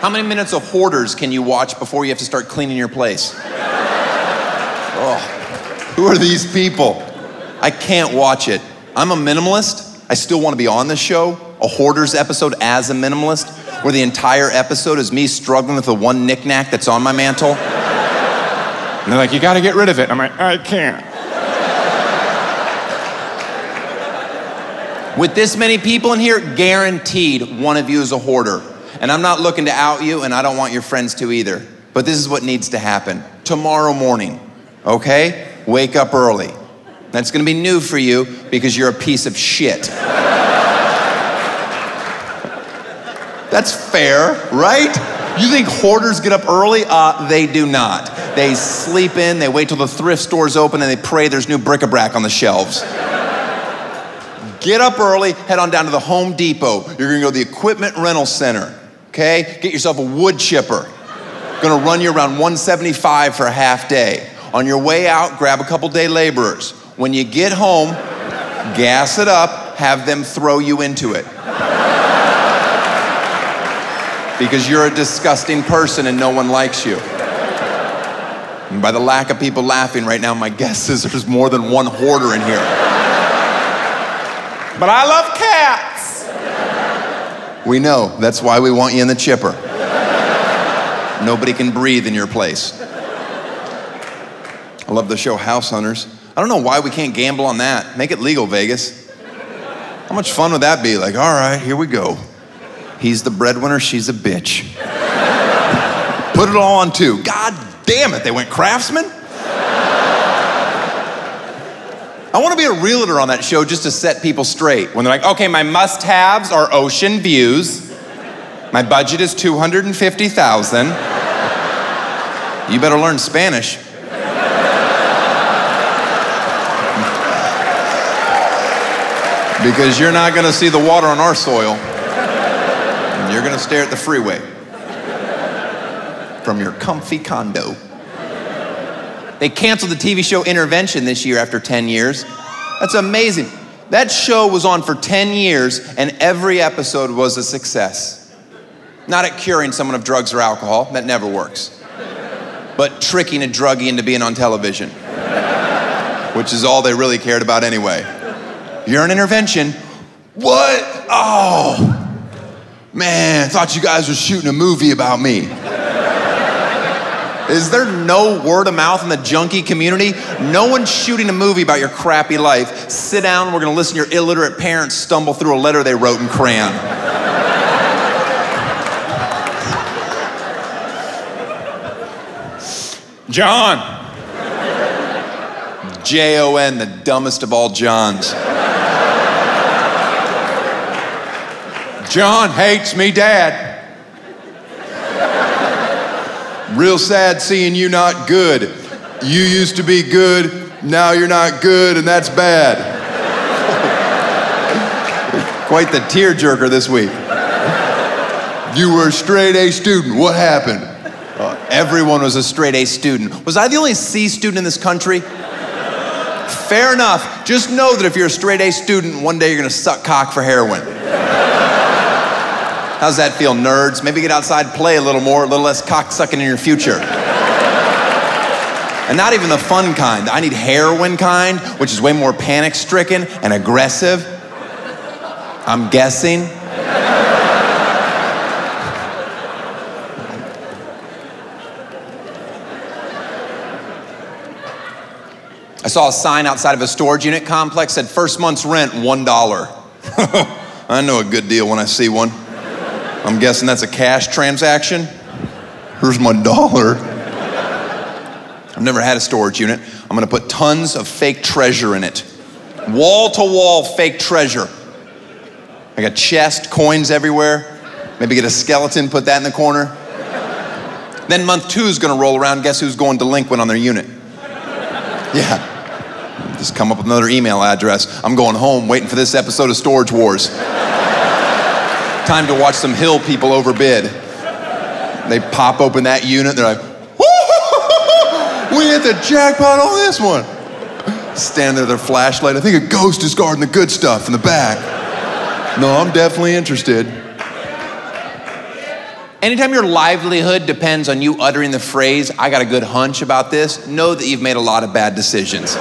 How many minutes of Hoarders can you watch before you have to start cleaning your place? Oh, who are these people? I can't watch it. I'm a minimalist. I still want to be on this show. A Hoarders episode as a minimalist, where the entire episode is me struggling with the one knickknack that's on my mantle. And they're like, you gotta get rid of it. I'm like, I can't. With this many people in here, guaranteed one of you is a hoarder. And I'm not looking to out you, and I don't want your friends to either. But this is what needs to happen. Tomorrow morning, okay? Wake up early. That's gonna be new for you because you're a piece of shit. That's fair, right? You think hoarders get up early? They do not. They sleep in, they wait till the thrift store's open, and they pray there's new bric-a-brac on the shelves. Get up early, head on down to the Home Depot. You're gonna go to the equipment rental center, okay? Get yourself a wood chipper. Gonna run you around 175 for a half day. On your way out, grab a couple day laborers. When you get home, gas it up, have them throw you into it. Because you're a disgusting person and no one likes you. And by the lack of people laughing right now, my guess is there's more than one hoarder in here. But I love cats. We know, that's why we want you in the chipper. Nobody can breathe in your place. I love the show House Hunters. I don't know why we can't gamble on that. Make it legal, Vegas. How much fun would that be? Like, all right, here we go. He's the breadwinner, she's a bitch. Put it all on two. God damn it, they went Craftsman? I want to be a realtor on that show just to set people straight. When they're like, okay, my must-haves are ocean views. My budget is $250,000. You better learn Spanish. Because you're not going to see the water on our soil. You're gonna stare at the freeway from your comfy condo. They canceled the TV show Intervention this year after 10 years. That's amazing. That show was on for 10 years and every episode was a success. Not at curing someone of drugs or alcohol, that never works. But tricking a druggie into being on television, which is all they really cared about anyway. You're an intervention. What? Oh. Man, thought you guys were shooting a movie about me. Is there no word of mouth in the junkie community? No one's shooting a movie about your crappy life. Sit down, we're gonna listen to your illiterate parents stumble through a letter they wrote in crayon. John. J-O-N, the dumbest of all Johns. John hates me, Dad. Real sad seeing you not good. You used to be good, now you're not good, and that's bad. Quite the tearjerker this week. You were a straight A student, what happened? Everyone was a straight A student. Was I the only C student in this country? Fair enough. Just know that if you're a straight A student, one day you're gonna suck cock for heroin. How's that feel, nerds? Maybe get outside, play a little more, a little less cock-sucking in your future. And not even the fun kind. I need heroin kind, which is way more panic-stricken and aggressive. I'm guessing. I saw a sign outside of a storage unit complex that said, first month's rent, $1. I know a good deal when I see one. I'm guessing that's a cash transaction. Here's my dollar. I've never had a storage unit. I'm gonna put tons of fake treasure in it. Wall to wall fake treasure. I got chest, coins everywhere. Maybe get a skeleton, put that in the corner. Then month two's gonna roll around. Guess who's going delinquent on their unit? Yeah. Just come up with another email address. I'm going home waiting for this episode of Storage Wars. Time to watch some hill people overbid. They pop open that unit, they're like, woo-hoo-hoo-hoo-hoo! We hit the jackpot on this one. Stand there with their flashlight, I think a ghost is guarding the good stuff in the back. No, I'm definitely interested. Anytime your livelihood depends on you uttering the phrase, I got a good hunch about this, know that you've made a lot of bad decisions.